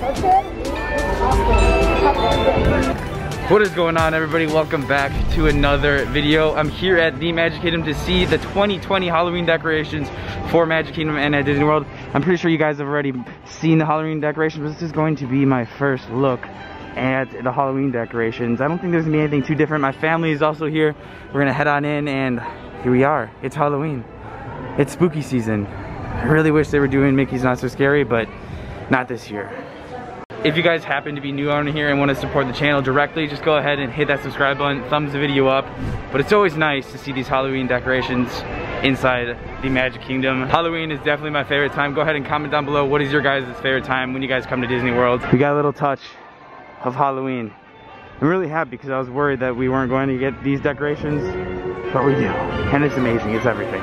What is going on, everybody? Welcome back to another video. I'm here at the Magic Kingdom to see the 2020 Halloween decorations for Magic Kingdom and at Disney World. I'm pretty sure you guys have already seen the Halloween decorations, but this is going to be my first look at the Halloween decorations. I don't think there's gonna be anything too different. My family is also here. We're gonna head on in, and here we are. It's Halloween. It's spooky season. I really wish they were doing Mickey's Not So Scary, but not this year. If you guys happen to be new on here and want to support the channel directly, just go ahead and hit that subscribe button, thumbs the video up. But it's always nice to see these Halloween decorations inside the Magic Kingdom. Halloween is definitely my favorite time. Go ahead and comment down below, what is your guys' favorite time when you guys come to Disney World? We got a little touch of Halloween. I'm really happy because I was worried that we weren't going to get these decorations, but we do. And it's amazing, it's everything.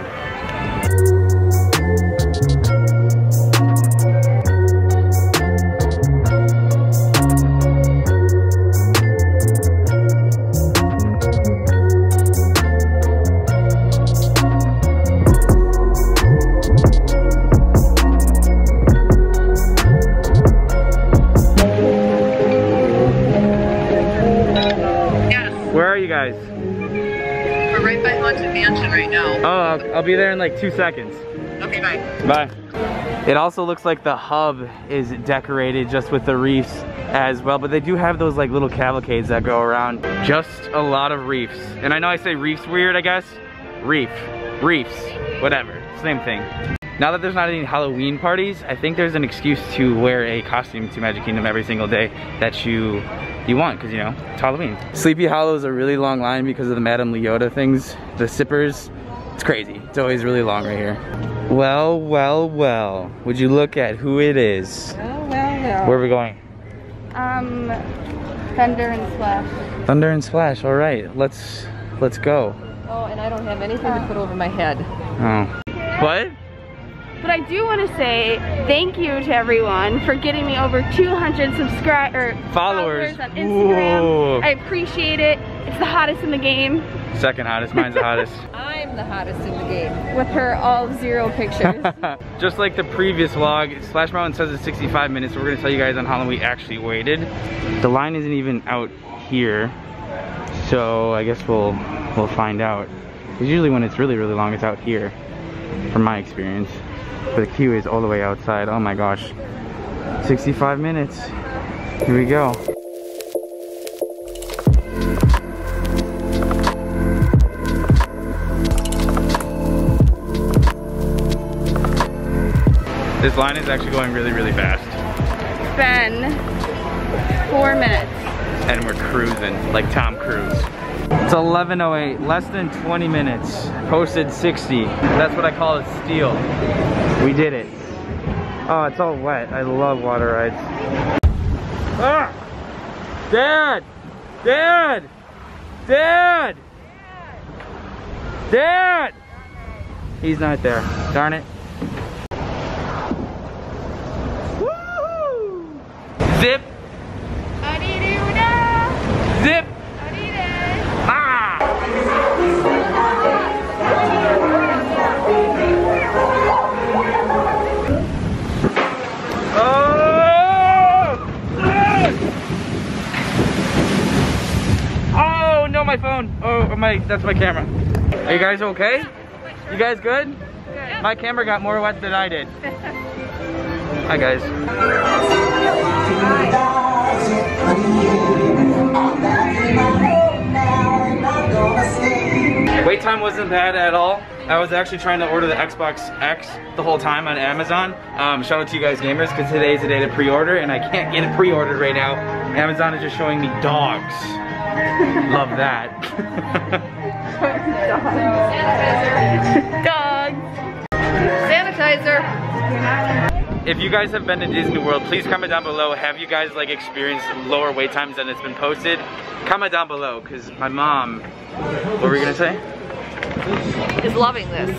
I'll be there in like 2 seconds. Okay, bye. Bye. It also looks like the hub is decorated just with the reefs as well, but they do have those like little cavalcades that go around. Just a lot of reefs. And I know I say reefs weird, I guess. Reef, reefs, whatever, same thing. Now that there's not any Halloween parties, I think there's an excuse to wear a costume to Magic Kingdom every single day that you want, because you know, it's Halloween. Sleepy Hollow is a really long line because of the Madame Leota things, the sippers. It's crazy. It's always really long right here. Well, well, well. Would you look at who it is? Well, well, well. Where are we going? Thunder and Splash. Thunder and Splash. All right, let's go. Oh, and I don't have anything to put over my head. Oh. What? But I do want to say thank you to everyone for getting me over 200 followers on Instagram. Whoa. I appreciate it. It's the hottest in the game. Second hottest, mine's the hottest. I'm the hottest in the game. With her all zero pictures. Just like the previous vlog, Splash Mountain says it's 65 minutes, so we're gonna tell you guys on how long we actually waited. The line isn't even out here, so I guess we'll find out. Because usually when it's really, really long, it's out here, from my experience. But the queue is all the way outside. Oh my gosh. 65 minutes. Here we go. This line is actually going really, really fast. It's been 4 minutes. And we're cruising like Tom Cruise. It's 11:08, less than 20 minutes. Posted 60. That's what I call a steal. We did it. Oh, it's all wet. I love water rides. Ah! Dad! Dad! Dad! Dad! He's not there. Darn it. Zip! Zip! Ah! Oh! Oh no, my phone! Oh my, that's my camera. Are you guys okay? You guys good? Good. My camera got more wet than I did. Hi guys. Wait time wasn't bad at all. I was actually trying to order the Xbox X the whole time on Amazon. Shout out to you guys gamers, because today's the day to pre-order and I can't get it pre-ordered right now. Amazon is just showing me dogs. Love that. Dogs. Sanitizer. If you guys have been to Disney World, please comment down below. Have you guys like experienced lower wait times than it's been posted? Comment down below, because my mom, what were we gonna say? Is loving this.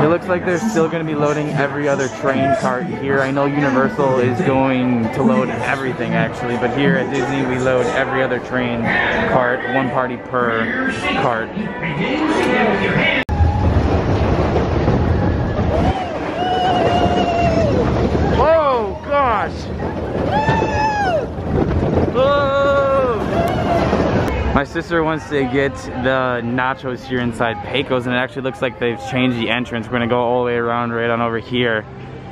It looks like they're still gonna be loading every other train cart here. I know Universal is going to load everything actually, but here at Disney we load every other train cart, one party per cart. Gosh. My sister wants to get the nachos here inside Pecos, and it actually looks like they've changed the entrance. We're gonna go all the way around right on over here.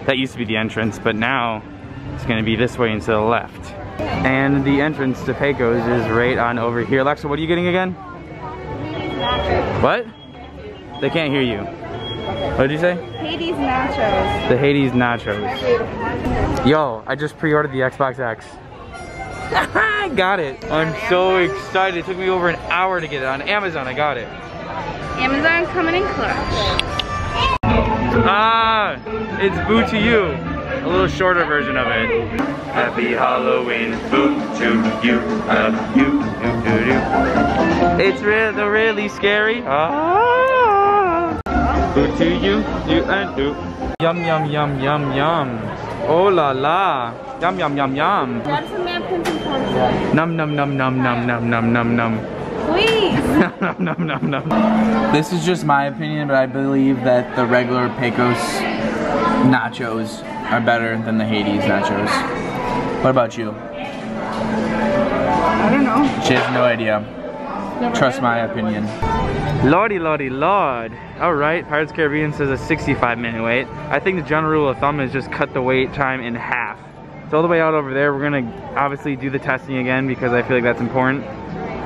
That used to be the entrance, but now it's gonna be this way and to the left. And the entrance to Pecos is right on over here. Alexa, what are you getting again? What? They can't hear you. What did you say? Hades nachos. The Hades nachos. Yo, I just pre-ordered the Xbox X. I got it. I'm so excited. It took me over an hour to get it. On Amazon, I got it. Amazon coming in clutch. Ah, it's Boo to You. A little shorter version of it. Happy Halloween, Boo to You. It's really scary. Boo to You, you and do. Yum, yum, yum, yum, yum. Oh la la. Yum, yum, yum, yum. Grab some napkins and corn syrup. Num, num, num, num, num, num, num, num, num. Please. Nom, nom, nom, nom, nom. This is just my opinion, but I believe that the regular Pecos nachos are better than the Hades nachos. What about you? I don't know. She has no idea. Never Trust my opinion. Lordy, lordy, lord. All right, Pirates of the Caribbean says a 65-minute wait. I think the general rule of thumb is just cut the wait time in half. So all the way out over there, we're gonna obviously do the testing again because I feel like that's important.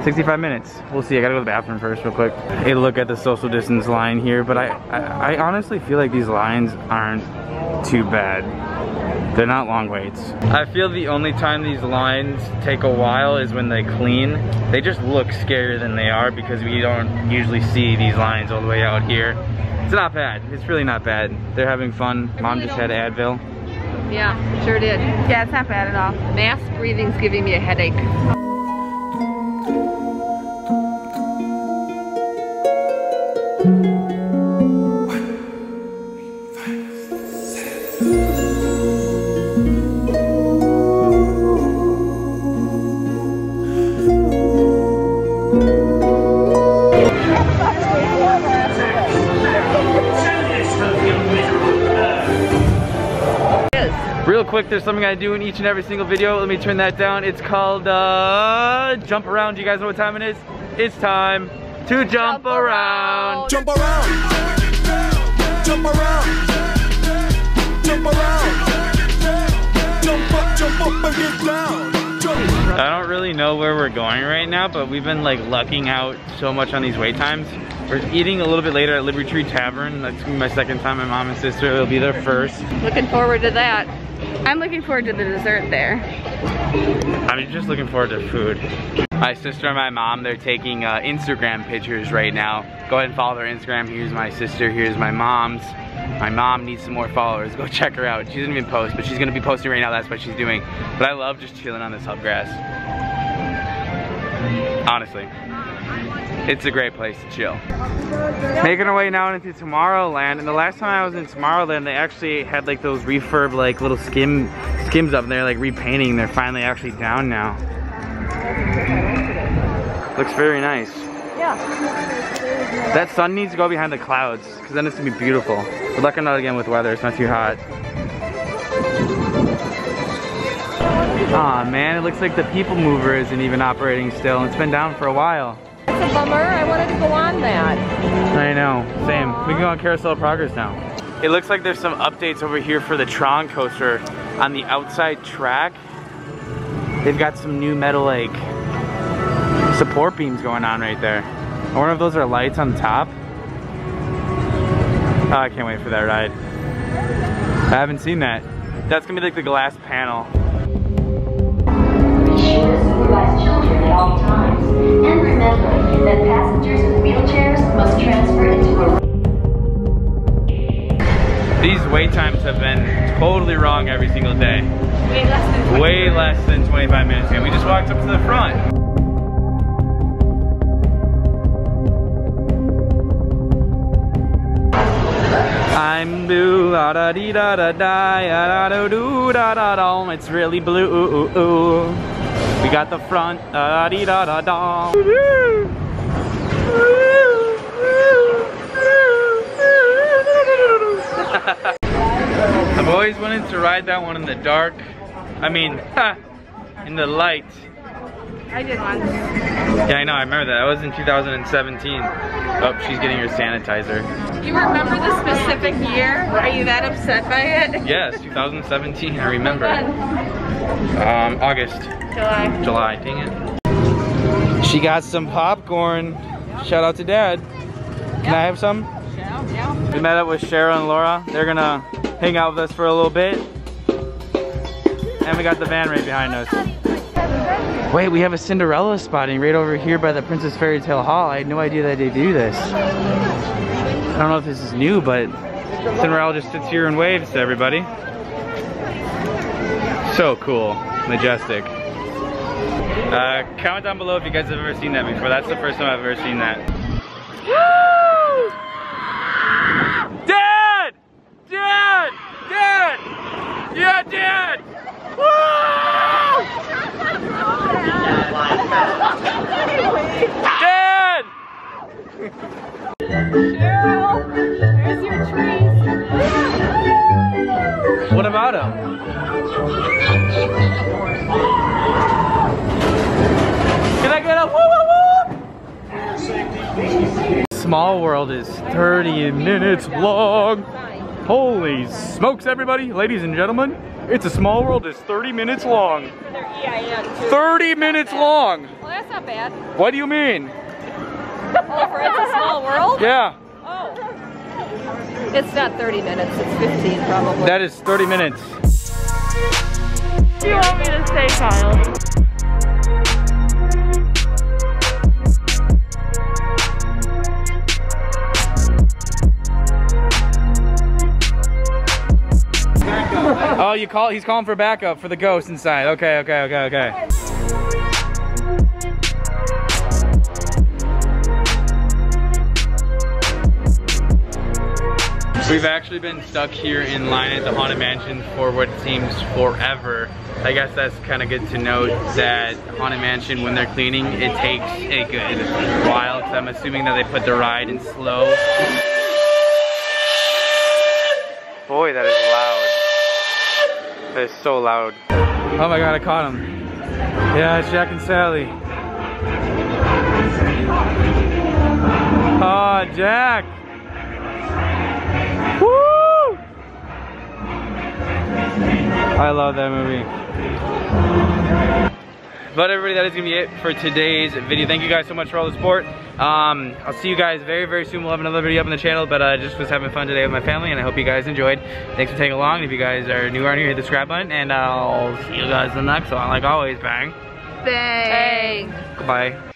65 minutes. We'll see. I gotta go to the bathroom first real quick. Hey, look at the social distance line here, but I honestly feel like these lines aren't too bad. They're not long waits. I feel the only time these lines take a while is when they clean. They just look scarier than they are because we don't usually see these lines all the way out here. It's not bad. It's really not bad. They're having fun. Mom just had Advil. Yeah, sure did. Yeah, it's not bad at all. Mass breathing's giving me a headache. Real quick, there's something I do in each and every single video. Let me turn that down. It's called jump around. Do you guys know what time it is? It's time to jump around. Jump around. Jump around. Jump around. Jump up and get down. I don't really know where we're going right now, but we've been like lucking out so much on these wait times. We're eating a little bit later at Liberty Tree Tavern. That's gonna be my second time. My mom and sister will be there first. Looking forward to that. I'm looking forward to the dessert there. I'm just looking forward to food. My sister and my mom, they're taking Instagram pictures right now. Go ahead and follow their Instagram. Here's my sister, here's my mom's. My mom needs some more followers. Go check her out. She doesn't even post, but she's gonna be posting right now. That's what she's doing. But I love just chilling on this hub grass. Honestly. It's a great place to chill. Making our way now into Tomorrowland, and the last time I was in Tomorrowland, they actually had like those refurb like little skims up there, like repainting. They're finally actually down now. Looks very nice. Yeah. That sun needs to go behind the clouds, because then it's gonna be beautiful. We're lucking out again with weather. It's not too hot. Aw man, it looks like the people mover isn't even operating still. It's been down for a while. It's a bummer. I wanted to go on that. I know. Same. Aww. We can go on Carousel of Progress now. It looks like there's some updates over here for the Tron Coaster. On the outside track, they've got some new metal like support beams going on right there. I wonder if those are lights on top. Oh, I can't wait for that ride. I haven't seen that. That's gonna be like the glass panel. Children at all times, and remember that passengers in wheelchairs must transfer into a... These wait times have been totally wrong every single day. Way less than 25 minutes ago. We just walked up to the front. I'm blue, da da dee da da da da do da da da. It's really blue. Ooh, ooh, ooh. We got the front. Da dee da da da. I've always wanted to ride that one in the dark. I mean, in the light. I did once. Yeah, I know, I remember that. That was in 2017. Oh, she's getting her sanitizer. You remember the specific year? Are you that upset by it? Yes, 2017, I remember. August. July. July, dang it. She got some popcorn. Yep. Shout out to Dad. Yep. Can I have some? Yeah. We met up with Cheryl and Laura. They're gonna hang out with us for a little bit. And we got the van right behind us. Wait, we have a Cinderella spotting right over here by the Princess Fairy Tale Hall. I had no idea that they do this. I don't know if this is new, but Cinderella just sits here and waves to everybody. So cool, majestic. Comment down below if you guys have ever seen that before. That's the first time I've ever seen that. Dad! Dad! Dad! Yeah, Dad! Dad! Cheryl, there's your trees. What about him? Can I get a whoop whoop whoop? Small World is 30 minutes long. Holy smokes, everybody. Ladies and gentlemen, it's a Small World is 30 minutes long. 30 minutes long. Well, that's not bad. What do you mean? Oh, for it's a Small World? Yeah. Oh. It's not 30 minutes, it's 15 probably. That is 30 minutes. What do you want me to say, Kyle? Oh, you call? He's calling for backup for the ghost inside. Okay, okay, okay, okay. We've actually been stuck here in line at the Haunted Mansion for what seems forever. I guess that's kind of good to note that Haunted Mansion, when they're cleaning, it takes a good while. So I'm assuming that they put the ride in slow. Boy, that is loud. It's so loud. Oh my god, I caught him. Yeah, it's Jack and Sally. Oh, Jack. Woo! I love that movie. But everybody, that is gonna be it for today's video. Thank you guys so much for all the support. I'll see you guys very, very soon. We'll have another video up on the channel, but I just was having fun today with my family, and I hope you guys enjoyed. Thanks for taking along. If you guys are new around here, hit the subscribe button, and I'll see you guys in the next one. Like always, bang. Bang. Bang. Goodbye.